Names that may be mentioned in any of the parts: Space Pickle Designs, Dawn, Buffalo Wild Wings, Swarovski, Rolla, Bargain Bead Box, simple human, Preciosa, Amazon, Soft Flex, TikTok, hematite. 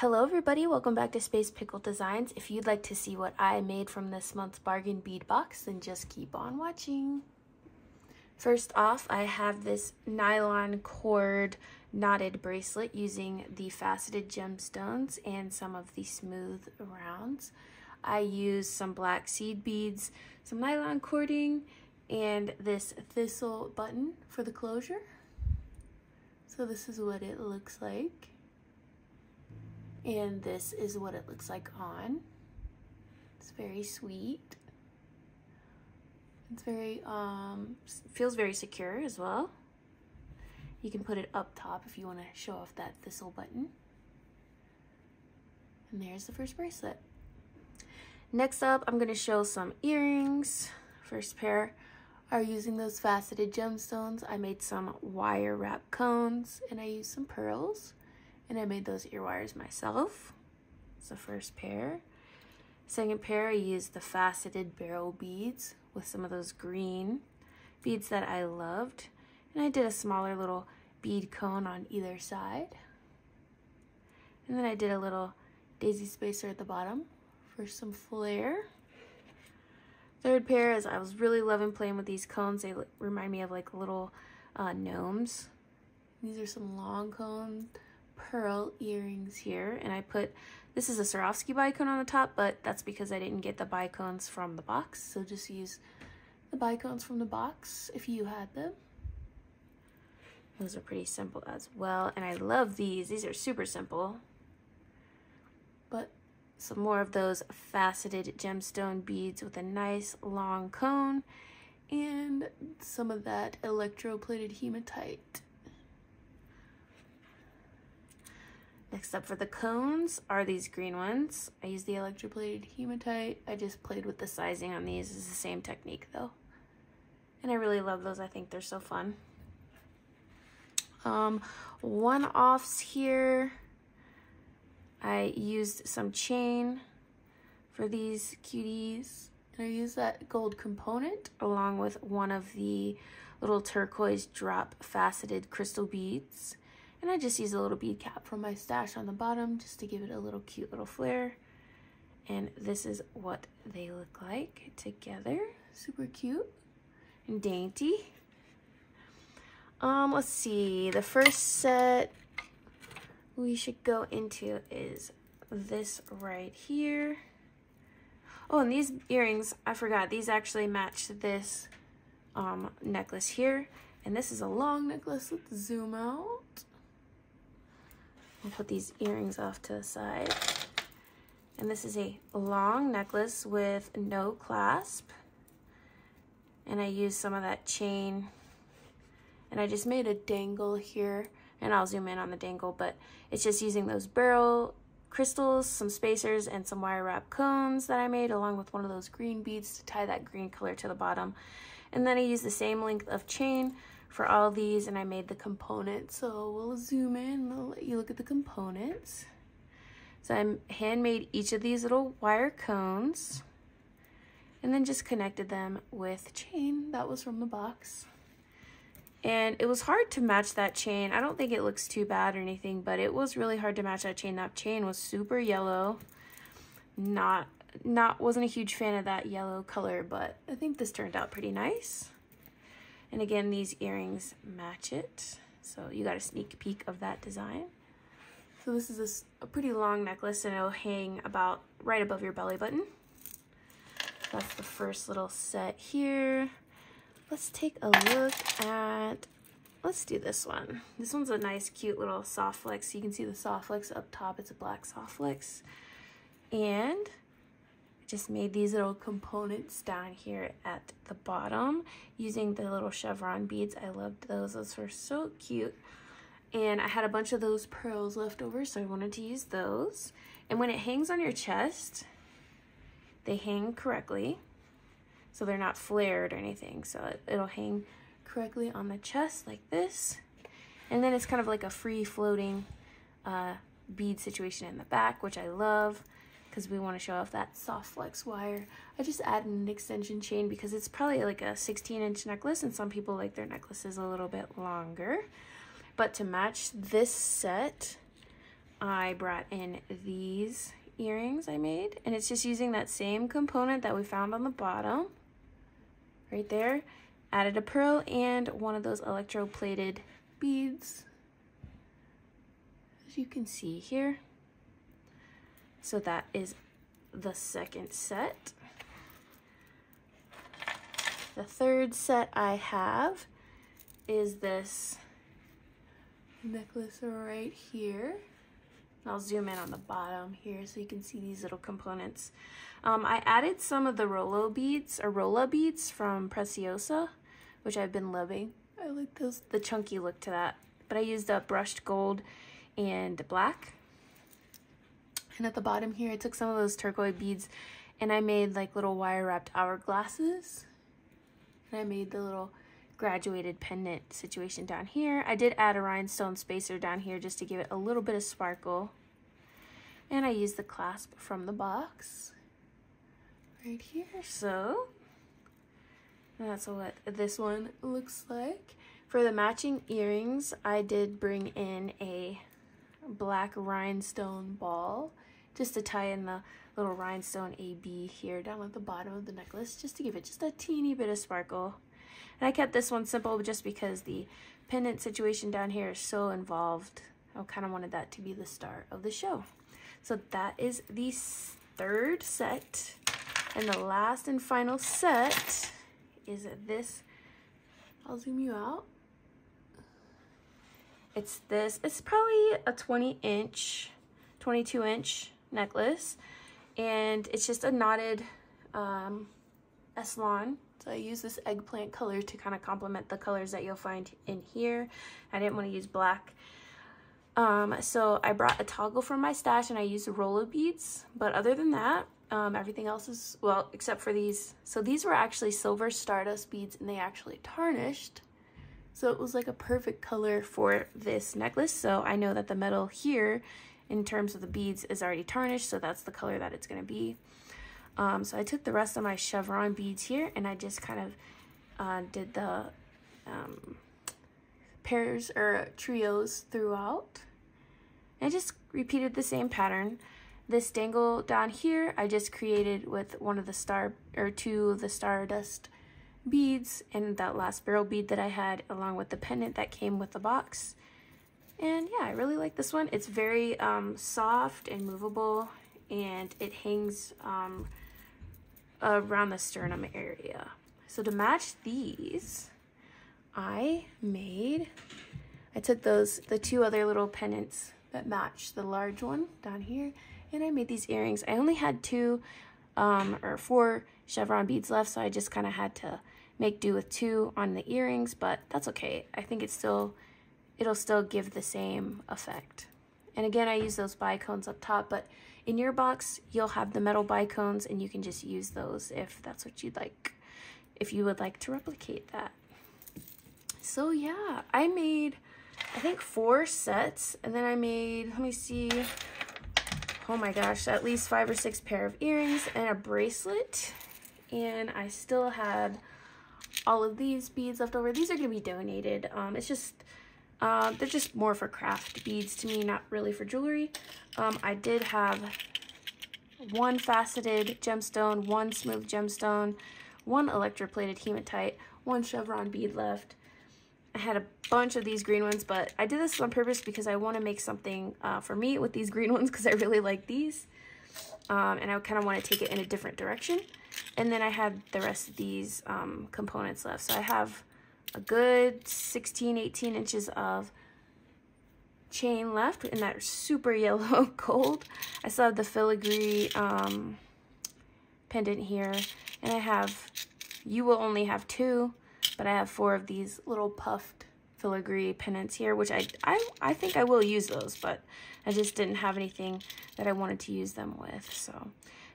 Hello everybody, welcome back to Space Pickle Designs. If you'd like to see what I made from this month's Bargain Bead Box, then just keep on watching. First off, I have this nylon cord knotted bracelet using the faceted gemstones and some of the smooth rounds. I used some black seed beads, some nylon cording, and this thistle button for the closure. So this is what it looks like. And this is what it looks like on. It's very sweet. It's very, feels very secure as well. You can put it up top if you want to show off that thistle button. And there's the first bracelet. Next up, I'm going to show some earrings. First pair are using those faceted gemstones. I made some wire wrap cones and I used some pearls. And I made those ear wires myself. It's the first pair. Second pair, I used the faceted barrel beads with some of those green beads that I loved. And I did a smaller little bead cone on either side. And then I did a little daisy spacer at the bottom for some flair. Third pair is I was really loving playing with these cones. They remind me of like little gnomes. These are some long cones. Pearl earrings here, and I put, this is a Swarovski bicone on the top, but that's because I didn't get the bicones from the box, so just use the bicones from the box if you had them. Those are pretty simple as well, and I love these are super simple. But some more of those faceted gemstone beads with a nice long cone, and some of that electroplated hematite. Next up for the cones are these green ones. I used the electroplated hematite. I just played with the sizing on these. It's the same technique though. And I really love those. I think they're so fun. One-offs here. I used some chain for these cuties. And I used that gold component along with one of the little turquoise drop faceted crystal beads. And I just use a little bead cap from my stash on the bottom just to give it a little cute little flare. And this is what they look like together. Super cute and dainty. Let's see. The first set we should go into is this right here. Oh, and these earrings, I forgot. These actually match this necklace here. And this is a long necklace. Let's zoom out. I'll put these earrings off to the side. And this is a long necklace with no clasp. And I used some of that chain. And I just made a dangle here. And I'll zoom in on the dangle, but it's just using those barrel crystals, some spacers, and some wire wrap cones that I made along with one of those green beads to tie that green color to the bottom. And then I used the same length of chain for all these, and I made the components. So we'll zoom in and I'll let you look at the components. So I handmade each of these little wire cones and then just connected them with chain that was from the box. And it was hard to match that chain. I don't think it looks too bad or anything, but it was really hard to match that chain. That chain was super yellow. Wasn't a huge fan of that yellow color, but I think this turned out pretty nice. And again, these earrings match it. So you got a sneak peek of that design. So this is a pretty long necklace, and it'll hang about right above your belly button. That's the first little set here. Let's take a look at, let's do this one. This one's a nice, cute little softflex. You can see the softflex up top. It's a black softflex. And just made these little components down here at the bottom using the little chevron beads. I loved those. Those were so cute. And I had a bunch of those pearls left over, so I wanted to use those. And when it hangs on your chest, they hang correctly. So they're not flared or anything. So it'll hang correctly on the chest like this. And then it's kind of like a free floating bead situation in the back, which I love, because we want to show off that soft flex wire. I just added an extension chain because it's probably like a 16-inch necklace, and some people like their necklaces a little bit longer. But to match this set, I brought in these earrings I made, and it's just using that same component that we found on the bottom right there. Added a pearl and one of those electroplated beads, as you can see here. So that is the second set. The third set I have is this necklace right here. I'll zoom in on the bottom here so you can see these little components. I added some of the Rolla beads from Preciosa, which I've been loving. I like those, the chunky look to that. But I used up brushed gold and black. And at the bottom here, I took some of those turquoise beads and I made like little wire wrapped hourglasses. And I made the little graduated pendant situation down here. I did add a rhinestone spacer down here just to give it a little bit of sparkle. And I used the clasp from the box right here. So that's what this one looks like. For the matching earrings, I did bring in a black rhinestone ball just to tie in the little rhinestone AB here down at the bottom of the necklace, just to give it just a teeny bit of sparkle. And I kept this one simple just because the pendant situation down here is so involved. I kind of wanted that to be the star of the show. So that is the third set. And the last and final set is this. I'll zoom you out. It's this. It's probably a 22 inch necklace. And it's just a knotted eslon. So I use this eggplant color to kind of complement the colors that you'll find in here. I didn't want to use black. So I brought a toggle from my stash and I used Rolla beads. But other than that, everything else is, well, except for these. So these were actually silver Stardust beads and they actually tarnished. So it was like a perfect color for this necklace. So I know that the metal here in terms of the beads is already tarnished, so that's the color that it's going to be. So I took the rest of my chevron beads here and I just kind of did the pairs or trios throughout. And I just repeated the same pattern. This dangle down here I just created with one of the two of the Stardust beads and that last barrel bead that I had, along with the pendant that came with the box. And yeah, I really like this one. It's very soft and movable, and it hangs around the sternum area. So to match these, I took the two other little pendants that match the large one down here, and I made these earrings. I only had four chevron beads left, so I just kind of had to make do with two on the earrings, but that's okay. I think it'll still give the same effect. And again, I use those bicones up top, but in your box, you'll have the metal bicones and you can just use those if that's what you'd like, if you would like to replicate that. So yeah, I made, I think, 4 sets, and then I made, let me see, oh my gosh, at least 5 or 6 pair of earrings and a bracelet. And I still had all of these beads left over. These are gonna be donated. It's just, they're just more for craft beads to me, not really for jewelry. I did have 1 faceted gemstone, 1 smooth gemstone, 1 electroplated hematite, 1 chevron bead left. I had a bunch of these green ones, but I did this on purpose because I want to make something for me with these green ones, because I really like these. And I kind of want to take it in a different direction. And then I had the rest of these components left. So I have a good 16, 18 inches of chain left in that super yellow gold. I still have the filigree pendant here. And I have, you will only have 2. But I have 4 of these little puffed filigree pendants here, which I think I will use those, but I just didn't have anything that I wanted to use them with. So,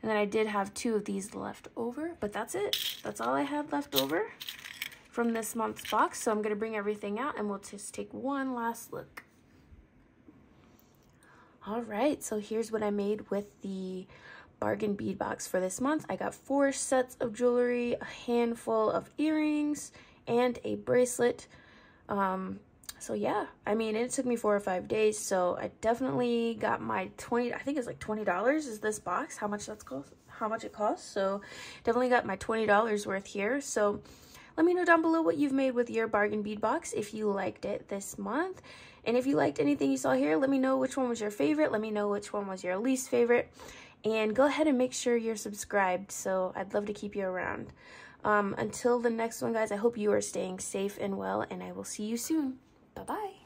and then I did have 2 of these left over, but that's it. That's all I had left over from this month's box. So I'm gonna bring everything out and we'll just take one last look. All right, so here's what I made with the Bargain Bead Box for this month. I got 4 sets of jewelry, a handful of earrings, and a bracelet. So yeah, I mean, it took me 4 or 5 days, so I definitely got my I think it's like $20 is this box, how much it costs. So definitely got my $20 worth here. So let me know down below what you've made with your bargain bead box, if you liked it this month. And if you liked anything you saw here, let me know which one was your favorite. Let me know which one was your least favorite. And go ahead and make sure you're subscribed, so I'd love to keep you around. Until the next one, guys, I hope you are staying safe and well, and I will see you soon. Bye-bye.